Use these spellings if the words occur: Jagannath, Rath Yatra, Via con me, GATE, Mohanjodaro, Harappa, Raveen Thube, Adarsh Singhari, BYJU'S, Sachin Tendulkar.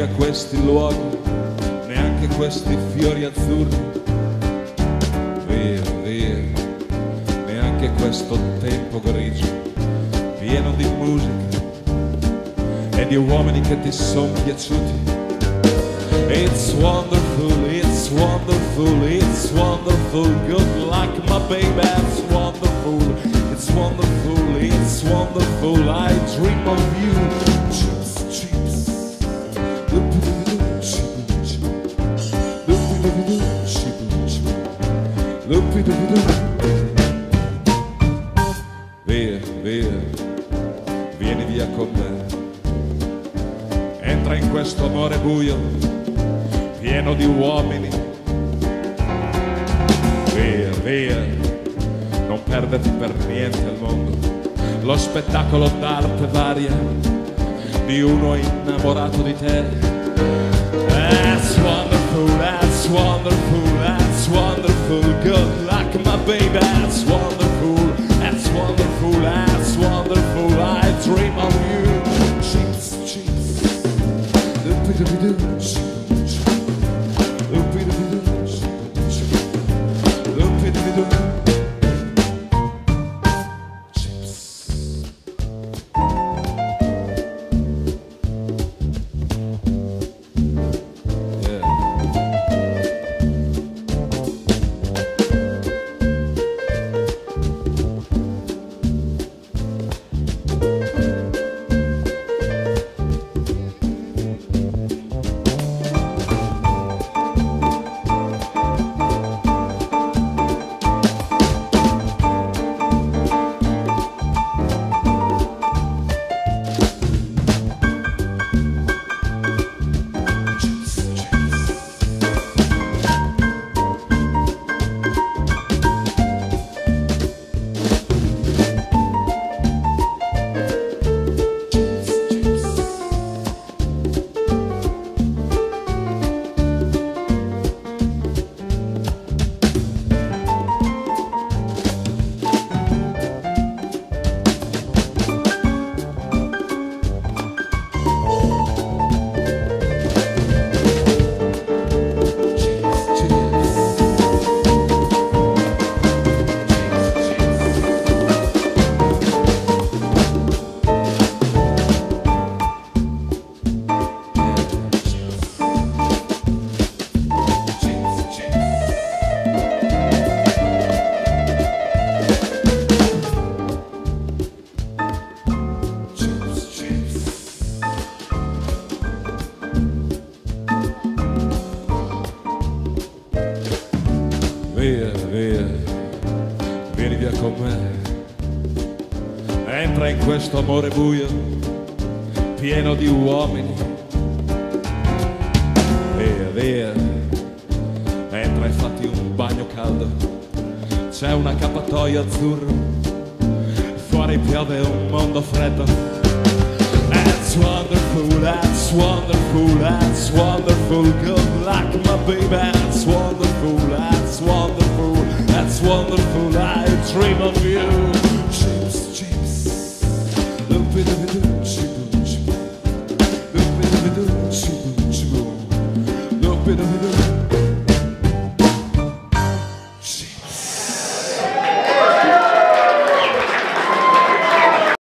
nega questi luoghi, neanche questi fiori azzurri. Via, via, neanche questo tempo grigio, pieno di musica e di uomini che ti son piaciuti. It's wonderful, it's wonderful, it's wonderful. Good luck, my baby, it's wonderful, it's wonderful, it's wonderful. I dream of you. Chips, chips, via, via, vieni via con me. Entra in questo amore buio, pieno di uomini. Via, via, non perderti per niente al mondo. Lo spettacolo d'arte varia di uno innamorato di te. That's wonderful, that's wonderful, that's wonderful. Good luck, my baby, that's wonderful, that's wonderful, that's wonderful. I dream of you. Cheeks, cheeks. Via, via, vieni via con me. Entra in questo amore buio, pieno di uomini. Via, via, entra e fatti un bagno caldo. C'è un accappatoio azzurro, fuori piove un mondo freddo. That's wonderful, that's wonderful, that's wonderful. Good luck, my baby, that's wonderful, that's wonderful, that's wonderful. I dream of you.